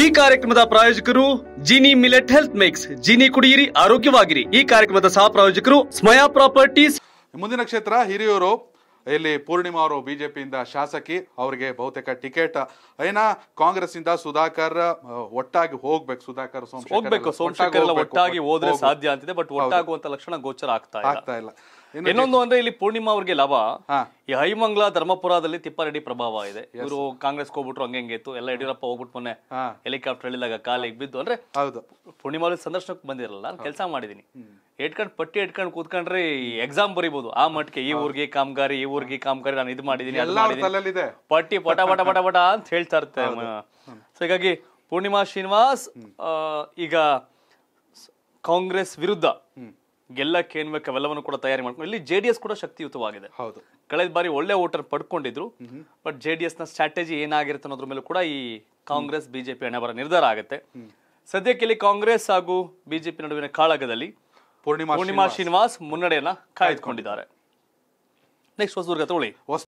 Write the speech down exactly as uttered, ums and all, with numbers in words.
ಈ ಕಾರ್ಯಕ್ರಮದ ಪ್ರಾಯೋಜಕರು Jini millet health mix, Jini ಕುಡಿಯಿರಿ ಆರೋಗ್ಯವಾಗಿರಿ। ಈ ಕಾರ್ಯಕ್ರಮದ ಸಹ ಪ್ರಾಯೋಜಕರು ಸ್ಮಯಾ ಪ್ರಾಪರ್ಟೀಸ್। ಮುಂದಿನ ಕ್ಷೇತ್ರ ಹಿರಿಯೂರು, ಇಲ್ಲಿ ಪೂರ್ಣಿಮಾ ಅವರು ಬಿಜೆಪಿಯಿಂದ ಶಾಸಕಿ, ಅವರಿಗೆ ಬಹುತೇಕ ಟಿಕೆಟ್ ಏನ ಕಾಂಗ್ರೆಸ್ ಇಂದ ಸುಧಾಕರ್ ಒಟ್ಟಾಗಿ ಹೋಗ್ಬೇಕು, ಸುಧಾಕರ್ ಹೋಗ್ಬೇಕು, ಸೋಮಶೇಖರ್ ಎಲ್ಲ ಒಟ್ಟಾಗಿ ಹೋದ್ರೆ ಸಾಧ್ಯ ಅಂತಿದೆ, ಬಟ್ ಒಟ್ಟಾಗುವಂತ ಲಕ್ಷಣ ಗೋಚರ ಆಗ್ತಾ ಇಲ್ಲ। ಇನ್ನೊಂದು ಅಂದ್ರೆ ಇಲ್ಲಿ ಪೂರ್ಣಿಮಾ ಅವ್ರಿಗೆ ಲಾಭ, ಈ ಹೈಮಂಗ್ಲ ಧರ್ಮಪುರದಲ್ಲಿ ತಿಪ್ಪಾರೆಡ್ಡಿ ಪ್ರಭಾವ ಇದೆ, ಇವರು ಕಾಂಗ್ರೆಸ್ ಹೋಗ್ಬಿಟ್ರು ಹಂಗೆ ಹೆಂಗೆ ಇತ್ತು ಎಲ್ಲ, ಯಡಿಯೂರಪ್ಪ ಹೋಗ್ಬಿಟ್ಟು ಮೊನ್ನೆ ಹೆಲಿಕಾಪ್ಟರ್ ಹೇಳಿದಾಗ ಕಾಲಿಗೆ ಬಿದ್ದು ಅಂದ್ರೆ ಪೂರ್ಣಿಮಾ ಅವ್ರಿಗೆ ಸಂದರ್ಶನಕ್ಕೆ ಬಂದಿರಲ್ಲ, ನಾನು ಕೆಲಸ ಮಾಡಿದೀನಿ, ಎಟ್ಕಂಡ್ ಪಟ್ಟಿ ಎಟ್ಕಂಡ್ ಕೂತ್ಕೊಂಡ್ರೆ ಎಕ್ಸಾಮ್ ಬರೀಬಹುದು ಆ ಮಟ್ಟಿಗೆ, ಈ ಊರಿಗೆ ಕಾಮಗಾರಿ ಈ ಊರಿಗೆ ಕಾಮಗಾರಿ ನಾನು ಇದು ಮಾಡಿದೀನಿ ಪಟ್ಟಿ ಪಟ ಪಟ ಪಟ ಪಟ ಅಂತ ಹೇಳ್ತಾ ಇರ್ತೇನೆ। ಸೊ ಹೀಗಾಗಿ ಪೂರ್ಣಿಮಾ ಶ್ರೀನಿವಾಸ್ ಈಗ ಕಾಂಗ್ರೆಸ್ ವಿರುದ್ಧ ಗೆಲ್ಲಕ್ಕೆ ಏನ್ ಬೇಕು ಅವೆಲ್ಲವನ್ನು ಕೂಡ ತಯಾರಿ ಮಾಡ್ಕೊಂಡು, ಇಲ್ಲಿ ಜೆಡಿಎಸ್ ಕೂಡ ಶಕ್ತಿಯುತವಾಗಿದೆ, ಕಳೆದ ಬಾರಿ ಒಳ್ಳೆ ಓಟರ್ ಪಡ್ಕೊಂಡಿದ್ರು, ಬಟ್ ಜೆಡಿಎಸ್ ನ ಸ್ಟ್ರಾಟಜಿ ಏನಾಗಿರುತ್ತೆ ಅನ್ನೋದ್ರ ಮೇಲೆ ಕೂಡ ಈ ಕಾಂಗ್ರೆಸ್ ಬಿಜೆಪಿ ಹಣೆಬರ ನಿರ್ಧಾರ ಆಗುತ್ತೆ। ಸದ್ಯಕ್ಕೆ ಇಲ್ಲಿ ಕಾಂಗ್ರೆಸ್ ಹಾಗೂ ಬಿಜೆಪಿ ನಡುವಿನ ಕಾಳಗದಲ್ಲಿ ಪೂರ್ಣಿಮಾ ಶ್ರೀನಿವಾಸ್ ಮುನ್ನಡೆಯನ್ನ ಕಾಯ್ದುಕೊಂಡಿದ್ದಾರೆ। ನೆಕ್ಸ್ಟ್ ಹೊಸದುರ್ಗ ತಗೊಳ್ಳಿ।